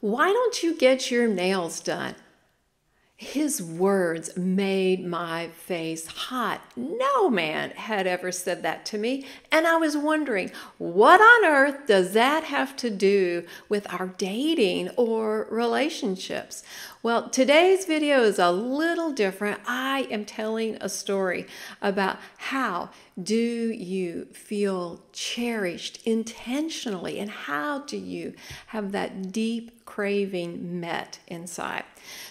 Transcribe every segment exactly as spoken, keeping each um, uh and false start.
Why don't you get your nails done? His words made my face hot. No man had ever said that to me. And I was wondering, what on earth does that have to do with our dating or relationships? Well, today's video is a little different. I am telling a story about how do you feel cherished intentionally, and how do you have that deep craving met inside.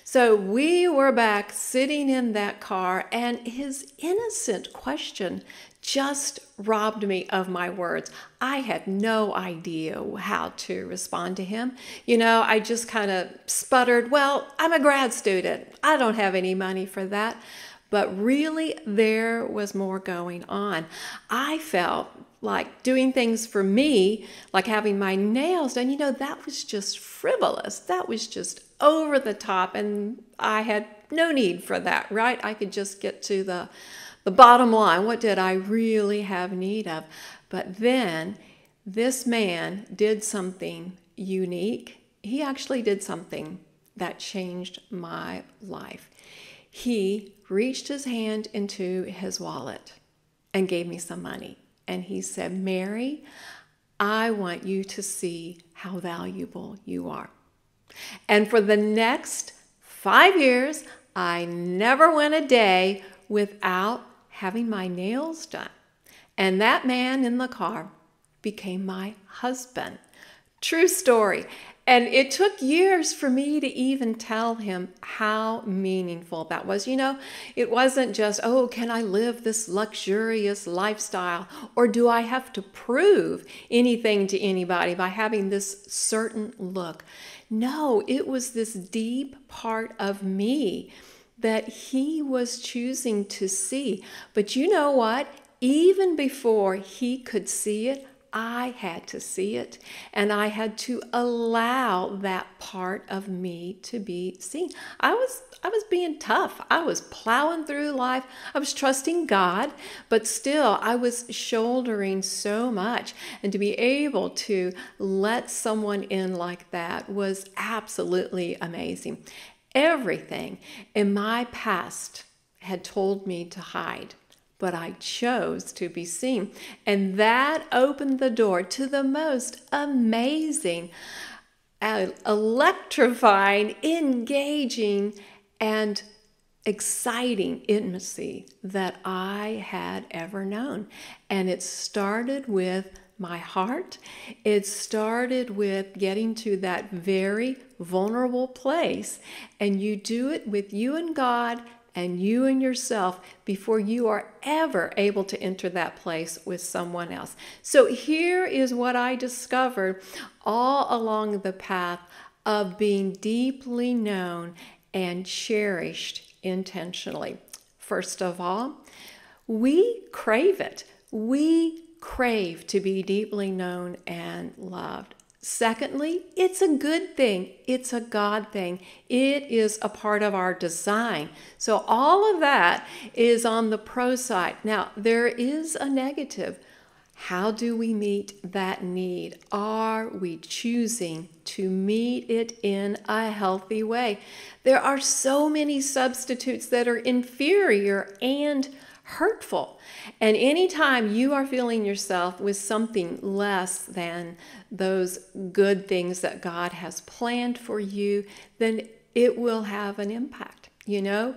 So we were back sitting in that car, and his innocent question just robbed me of my words. I had no idea how to respond to him. You know, I just kind of sputtered, well, I'm a grad student. I don't have any money for that. But really, there was more going on. I felt like doing things for me, like having my nails done, you know, that was just frivolous. That was just over the top, and I had no need for that, right? I could just get to the, the bottom line. What did I really have need of? But then this man did something unique. He actually did something that changed my life. He reached his hand into his wallet and gave me some money. And he said, Mary, I want you to see how valuable you are. And for the next five years, I never went a day without having my nails done. And that man in the car became my husband. True story. And it took years for me to even tell him how meaningful that was. You know, it wasn't just, oh, can I live this luxurious lifestyle? Or do I have to prove anything to anybody by having this certain look? No, it was this deep part of me that he was choosing to see. But you know what? Even before he could see it, I had to see it, and I had to allow that part of me to be seen. I was, I was being tough. I was plowing through life. I was trusting God, but still I was shouldering so much. And to be able to let someone in like that was absolutely amazing. Everything in my past had told me to hide, but I chose to be seen. And that opened the door to the most amazing, uh, electrifying, engaging, and exciting intimacy that I had ever known. And it started with my heart. It started with getting to that very vulnerable place. And you do it with you and God, and you and yourself, before you are ever able to enter that place with someone else. So here is what I discovered all along the path of being deeply known and cherished intentionally. First of all, we crave it. We crave to be deeply known and loved. Secondly, it's a good thing. It's a God thing. It is a part of our design. So all of that is on the pro side. Now, there is a negative. How do we meet that need? Are we choosing to meet it in a healthy way? There are so many substitutes that are inferior and hurtful. And anytime you are feeling yourself with something less than those good things that God has planned for you, then it will have an impact. You know,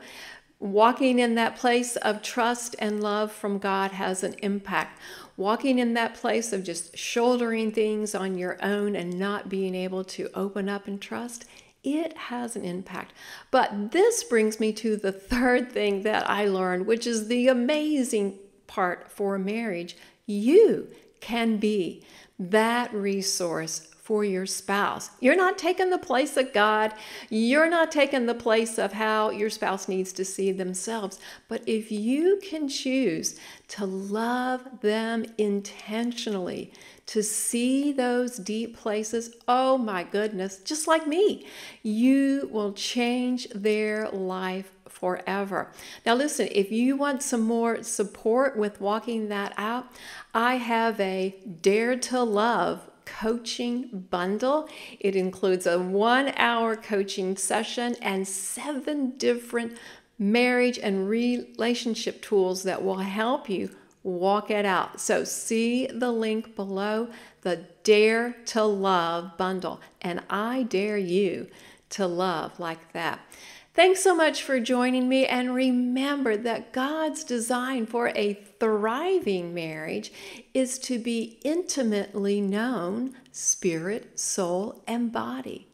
walking in that place of trust and love from God has an impact. Walking in that place of just shouldering things on your own and not being able to open up and trust, it has an impact. But this brings me to the third thing that I learned, which is the amazing part for marriage. You can be that resource for your spouse. You're not taking the place of God. You're not taking the place of how your spouse needs to see themselves. But if you can choose to love them intentionally, to see those deep places, oh my goodness, just like me, you will change their life forever. Now listen, if you want some more support with walking that out, I have a Dare to Love Coaching Bundle. It includes a one-hour coaching session and seven different marriage and relationship tools that will help you walk it out. So see the link below, the Dare to Love Bundle, and I dare you to love like that. Thanks so much for joining me, and remember that God's design for a thriving marriage is to be intimately known, spirit, soul, and body.